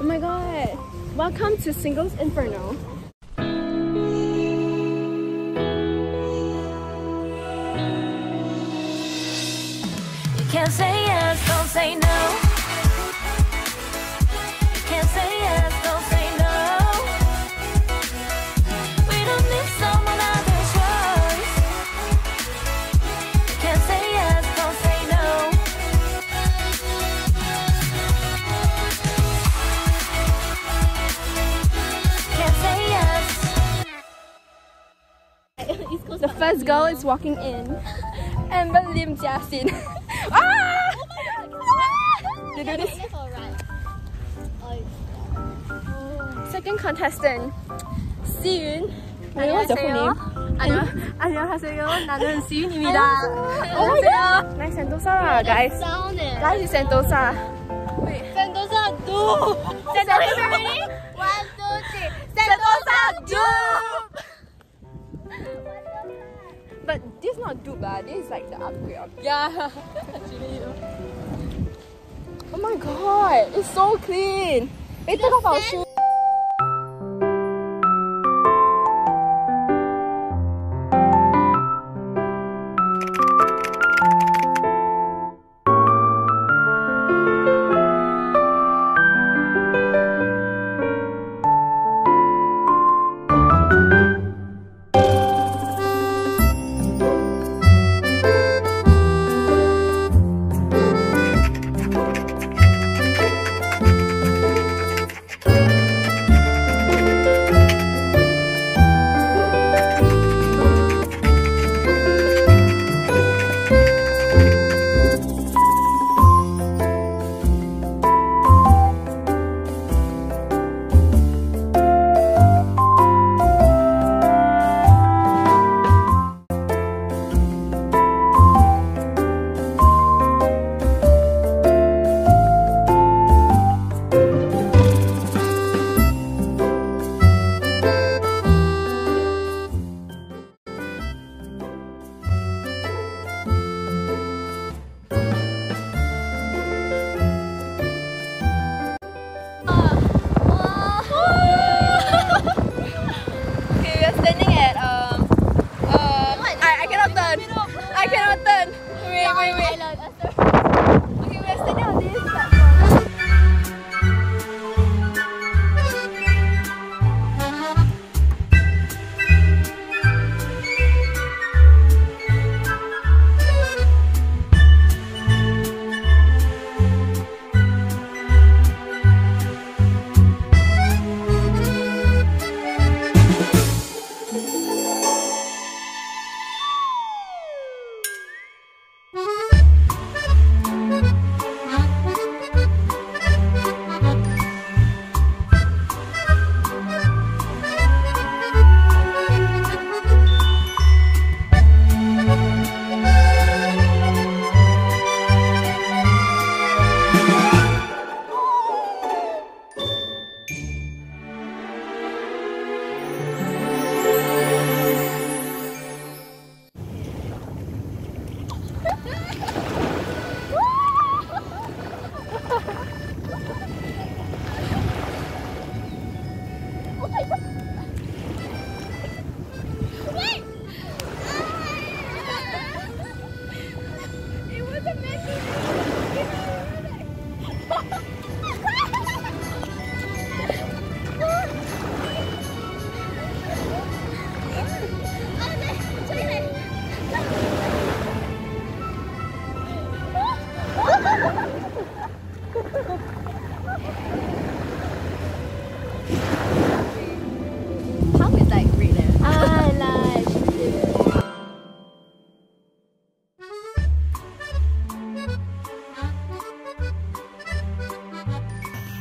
Oh my god! Welcome to Singles Inferno! You can't say yes, don't say no. You can't say yes, don't say no. We don't need someone else's choice. You can't say yes, don't say no. The first girl is walking in. Amber Lim, Jiaxin. Ah! Oh my god! Second contestant, Siyun. Wait, what's your full name? Anya. 안녕하세요. 나는 Siyun입니다. Oh my god! Nice Sentosa, guys. Guys, it's Sentosa. Wait. Sentosa, do. Sentosa, ready? 1, 2, 3. Sentosa, do. But this is not dupe, this is like the upgrade of it. Yeah. Oh my god, it's so clean. We took off our shoes.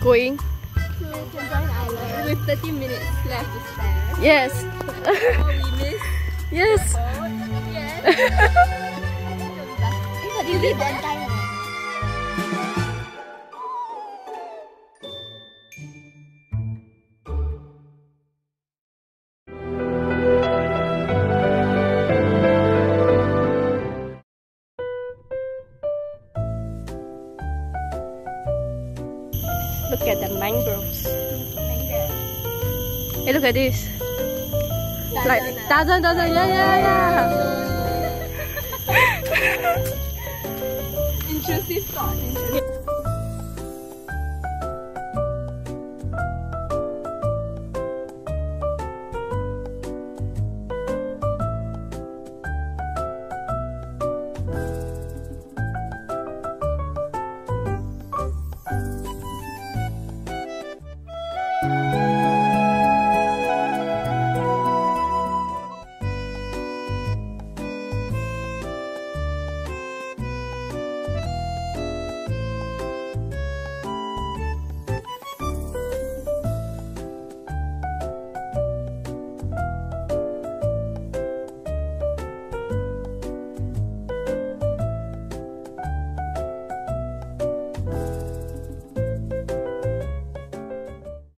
going to Sentosa Island with 30 minutes left to spare. Yes. We missed. Yes. Yes. Is it that time? Look at the mangroves. Hey, look at this. Dazana. Like dozen, yeah. Intrusive thought.